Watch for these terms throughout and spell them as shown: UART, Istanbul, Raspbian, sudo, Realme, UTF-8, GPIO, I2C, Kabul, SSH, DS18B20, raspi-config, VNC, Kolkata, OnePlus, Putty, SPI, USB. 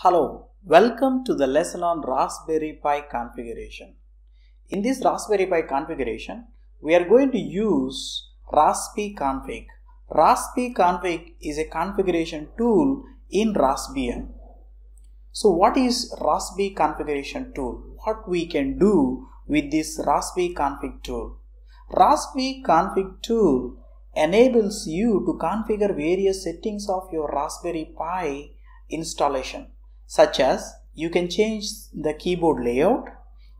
Hello, welcome to the lesson on Raspberry Pi configuration. In this Raspberry Pi configuration, we are going to use raspi-config. Raspi-config is a configuration tool in Raspbian. So what is raspi configuration tool? What we can do with this raspi-config tool? Raspi-config tool enables you to configure various settings of your Raspberry Pi installation. Such as you can change the keyboard layout,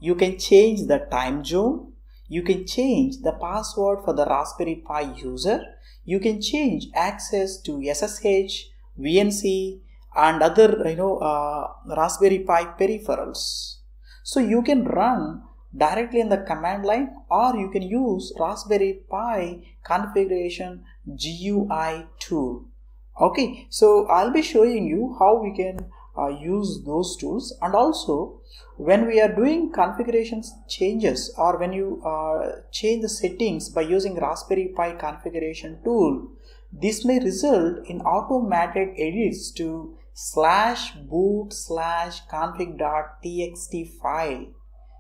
you can change the time zone, you can change the password for the Raspberry Pi user, you can change access to SSH, VNC and other Raspberry Pi peripherals. So you can run directly in the command line or you can use Raspberry Pi configuration GUI tool. Okay, so I'll be showing you how we can use those tools, and also when we are doing configuration changes or when you change the settings by using Raspberry Pi configuration tool, this may result in automated edits to /boot/config.txt file.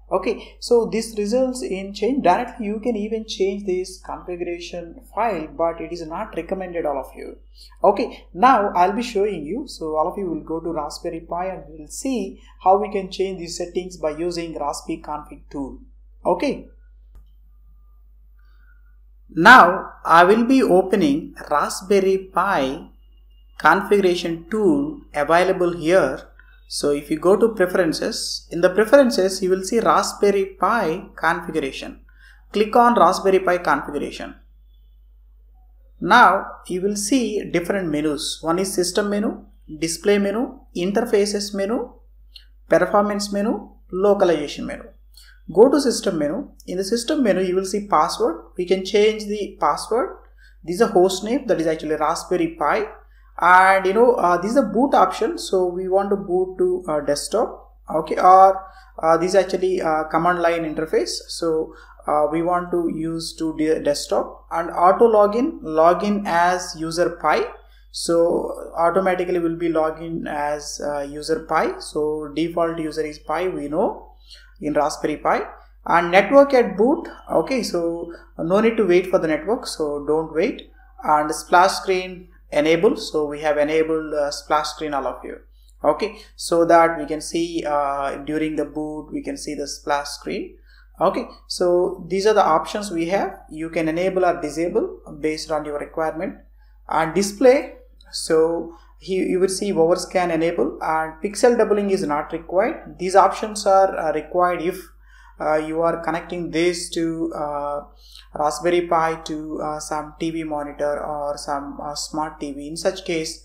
Okay, so this results in change. Directly you can even change this configuration file, but it is not recommended all of you. Okay, now I'll be showing you. So all of you will go to Raspberry Pi and we'll see how we can change these settings by using raspi-config tool. Okay, now I will be opening Raspberry Pi configuration tool available here. So if you go to preferences, in the preferences you will see Raspberry Pi configuration. Click on Raspberry Pi configuration. Now you will see different menus. One is system menu, display menu, interfaces menu, performance menu, localization menu. Go to system menu. In the system menu you will see password. We can change the password. This is a host name, that is actually Raspberry Pi. And this is a boot option, so we want to boot to desktop, okay, or this is actually command line interface, so we want to use to desktop. And auto login, login as user Pi, so automatically will be login as user Pi, so default user is Pi, we know in Raspberry Pi. And network at boot, okay, so no need to wait for the network, so don't wait. And splash screen enable, so we have enabled splash screen all of you, okay, so that we can see during the boot we can see the splash screen. Okay, so these are the options we have. You can enable or disable based on your requirement. And display, so you would see overscan enable, and pixel doubling is not required. These options are required if you are connecting this to Raspberry Pi to some TV monitor or some smart TV. In such case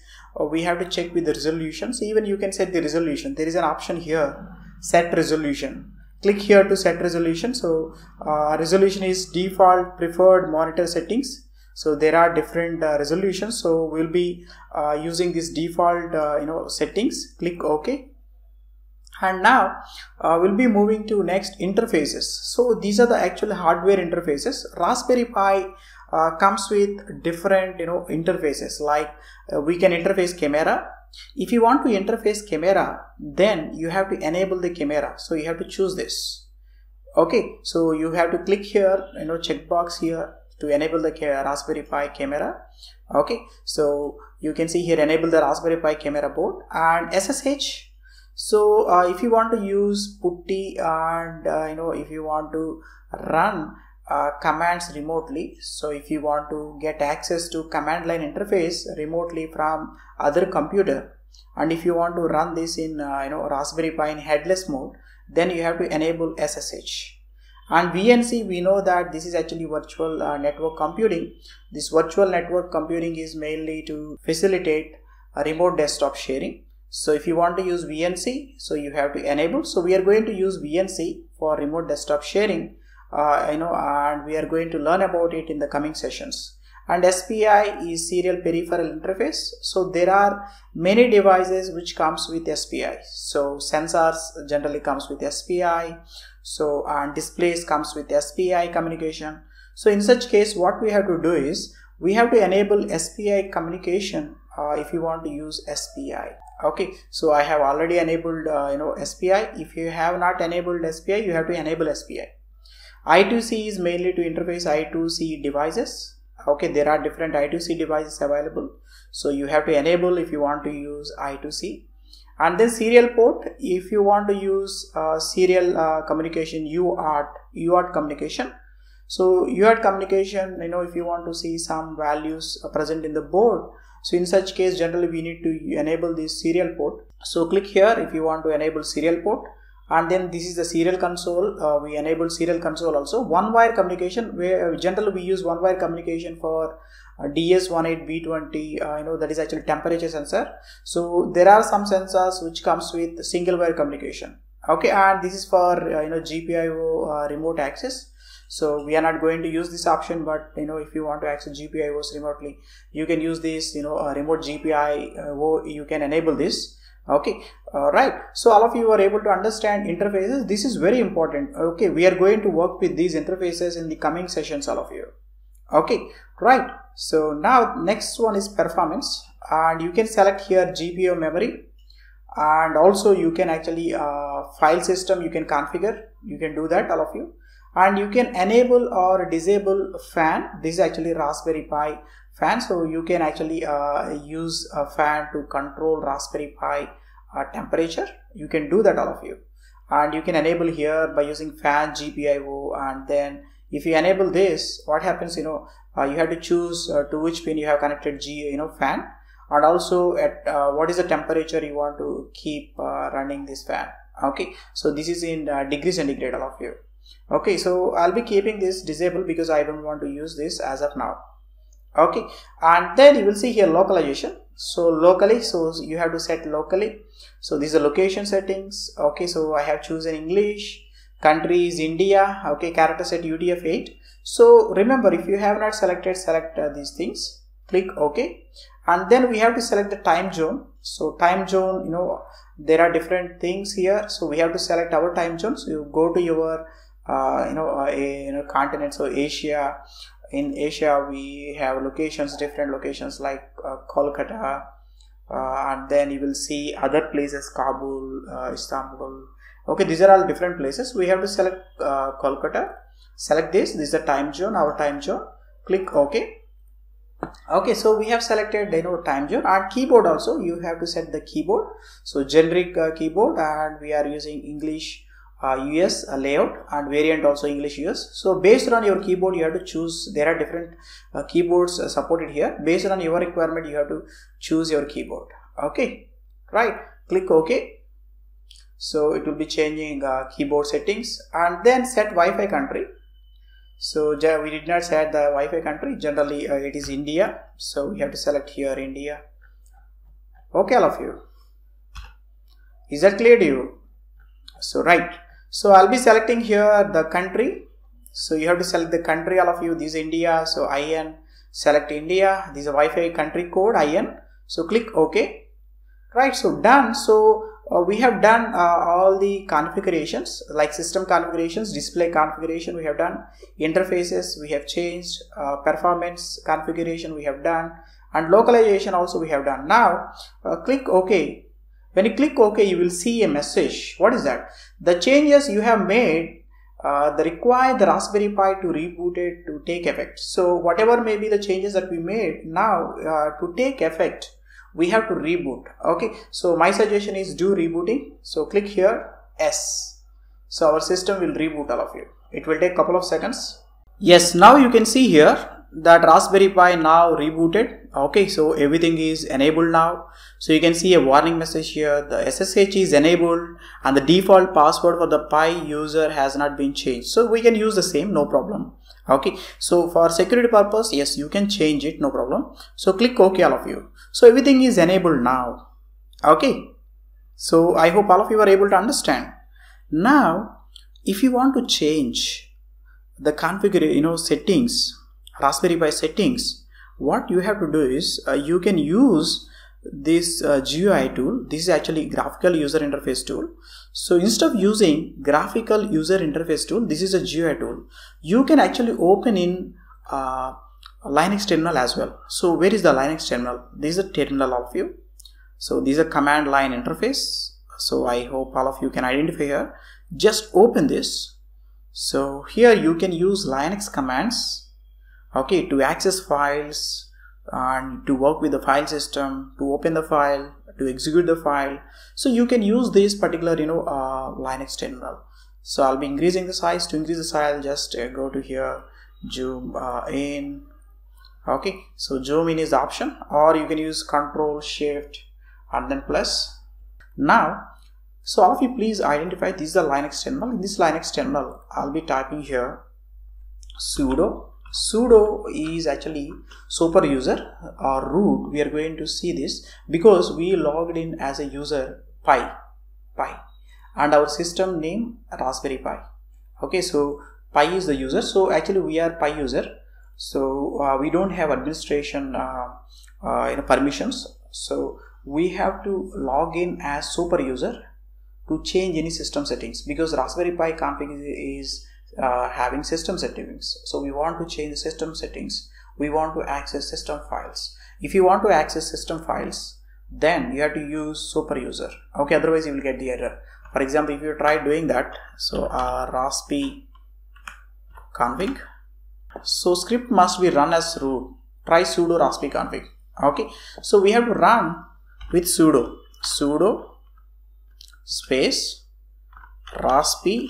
we have to check with the resolution. So even you can set the resolution. There is an option here, set resolution. Click here to set resolution. So resolution is default preferred monitor settings. So there are different resolutions, so we'll be using this default settings. Click OK. And now we'll be moving to next, interfaces. So these are the actual hardware interfaces. Raspberry Pi comes with different interfaces, like we can interface camera. If you want to interface camera, then you have to enable the camera, so you have to choose this. Okay, so you have to click here, checkbox here to enable the Raspberry Pi camera. Okay, so you can see here enable the Raspberry Pi camera board. And SSH, so if you want to use Putty and if you want to run commands remotely, so if you want to get access to command line interface remotely from other computer, and if you want to run this in Raspberry Pi in headless mode, then you have to enable SSH. And VNC, we know that this is actually virtual network computing. This virtual network computing is mainly to facilitate remote desktop sharing. So if you want to use VNC, so you have to enable. So we are going to use VNC for remote desktop sharing, and we are going to learn about it in the coming sessions. And SPI is serial peripheral interface. So there are many devices which comes with SPI. So sensors generally comes with SPI. So and displays comes with SPI communication. So in such case, what we have to do is we have to enable SPI communication if you want to use SPI. Okay, so I have already enabled SPI. If you have not enabled SPI, you have to enable SPI. I2C is mainly to interface I2C devices. Okay, there are different I2C devices available, so you have to enable if you want to use I2C. And then serial port, if you want to use serial communication, UART communication. So UART communication, if you want to see some values present in the board, so in such case generally we need to enable this serial port. So click here if you want to enable serial port. And then this is the serial console. We enable serial console also. One wire communication, where generally we use one wire communication for DS18B20, that is actually temperature sensor. So there are some sensors which comes with single wire communication. Okay, and this is for GPIO remote access. So we are not going to use this option, but if you want to access GPIOs remotely, you can use this, remote GPIO, you can enable this. Okay, right. So all of you are able to understand interfaces. This is very important. Okay, we are going to work with these interfaces in the coming sessions, all of you. Okay, right. So now next one is performance, and you can select here GPIO memory, and also you can actually file system, you can configure, you can do that, all of you. And you can enable or disable fan. This is actually Raspberry Pi fan, so you can actually use a fan to control Raspberry Pi temperature. You can do that, all of you. And you can enable here by using fan GPIO. And then if you enable this, what happens, you have to choose to which pin you have connected fan, and also at what is the temperature you want to keep running this fan. Okay, so this is in degrees centigrade, all of you. Okay, so I'll be keeping this disabled because I don't want to use this as of now. Okay, and then you will see here localization. So locally, so you have to set locally. So these are location settings. Okay, so I have chosen English, country is India. Okay, character set UTF-8. So remember, if you have not selected, select these things, click OK. And then we have to select the time zone. So time zone, there are different things here. So we have to select our time zone. So you go to your continent. So Asia, in Asia we have locations, different locations like Kolkata, and then you will see other places, Kabul, Istanbul. Okay, these are all different places. We have to select Kolkata, select this is the time zone, our time zone, click OK. Okay, so we have selected time zone. And keyboard also, you have to set the keyboard, so generic keyboard, and we are using English US layout, and variant also English US. So based on your keyboard you have to choose. There are different keyboards supported here. Based on your requirement you have to choose your keyboard. Okay, right, click OK. So it will be changing keyboard settings. And then set Wi-Fi country. So we did not set the Wi-Fi country. Generally it is India, so we have to select here India. Okay, all of you, is that clear to you? So right, so I'll be selecting here the country. So you have to select the country, all of you. This is India, so IN, select India. This is a Wi-Fi country code IN, so click OK. Right, so done. So we have done all the configurations, like system configurations, display configuration we have done, interfaces we have changed, performance configuration we have done, and localization also we have done. Now click OK. When you click OK, you will see a message. What is that? The changes you have made require the Raspberry Pi to reboot it to take effect. So whatever may be the changes that we made, now to take effect, we have to reboot. Okay, so my suggestion is do rebooting. So click here S. So our system will reboot, all of you. It will take a couple of seconds. Yes, now you can see here that Raspberry Pi now rebooted. Okay, so everything is enabled now. So you can see a warning message here. The SSH is enabled and the default password for the Pi user has not been changed. So we can use the same, no problem. Okay, so for security purpose, yes, you can change it, no problem. So click OK, all of you. So everything is enabled now. Okay, so I hope all of you are able to understand. Now if you want to change the configuration, settings, Raspberry Pi settings, what you have to do is you can use this GUI tool. This is actually graphical user interface tool. So instead of using graphical user interface tool, this is a GUI tool. You can actually open in Linux terminal as well. So where is the Linux terminal? This is a terminal of you. So these are command line interface. So I hope all of you can identify here. Just open this. So here you can use Linux commands, okay, to access files and to work with the file system, to open the file, to execute the file. So you can use this particular, Linux terminal. So I'll be increasing the size. To increase the size, just go to here, zoom in. Okay, so zoom in is the option, or you can use Control Shift and then plus. Now, so all of you please identify this is the Linux terminal. In this Linux terminal, I'll be typing here sudo. Sudo is actually super user or root. We are going to see this because we logged in as a user pi, and our system name Raspberry Pi. Okay, so Pi is the user. So actually we are Pi user. So we don't have administration permissions. So we have to log in as super user to change any system settings, because Raspberry Pi config is having system settings. So we want to change the system settings. We want to access system files. If you want to access system files, then you have to use super user. Okay, otherwise you will get the error. For example, if you try doing that, so raspi-config. So script must be run as root. Try sudo raspi-config. Okay, so we have to run with sudo space raspi-config.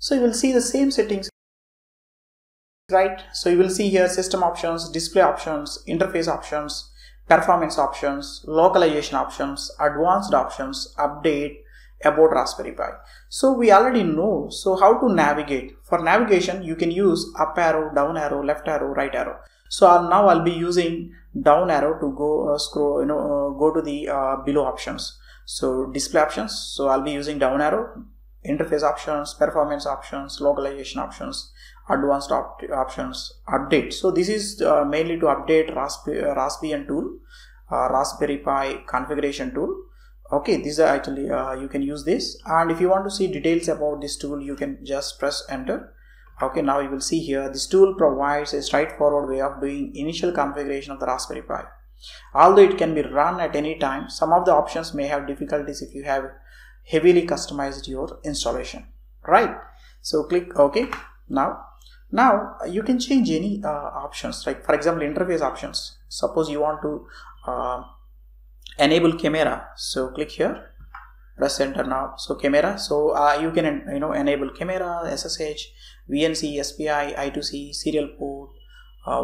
So you will see the same settings, right? So you will see here system options, display options, interface options, performance options, localization options, advanced options, update, about Raspberry Pi. So we already know. So how to navigate? For navigation, you can use up arrow, down arrow, left arrow, right arrow. So now I'll be using down arrow to go scroll, go to the below options. So display options. So I'll be using down arrow, interface options, performance options, localization options, advanced options, update. So this is mainly to update Raspbian tool, Raspberry Pi configuration tool. Okay, these are actually you can use this, and if you want to see details about this tool, you can just press enter. Okay, now you will see here this tool provides a straightforward way of doing initial configuration of the Raspberry Pi. Although it can be run at any time, some of the options may have difficulties if you have heavily customized your installation, right? So click OK. Now you can change any options, like for example interface options. Suppose you want to enable camera, so click here, press enter now. So camera, so you can enable camera, SSH, VNC, SPI, I2C, serial port,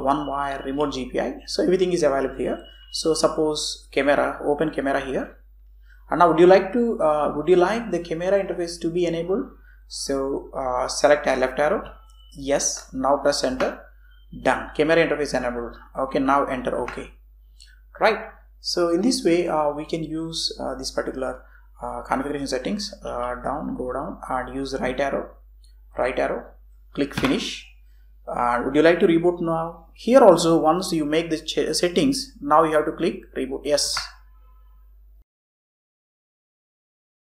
one wire, remote GPIO. So everything is available here. So suppose camera, open camera here. And now would you like the camera interface to be enabled? So select left arrow, yes. Now press enter, done. Camera interface enabled. Okay, now enter OK. Right. So in this way we can use this particular configuration settings. Down, go down and use right arrow, click finish. Would you like to reboot now? Here also, once you make the settings, now you have to click reboot, yes.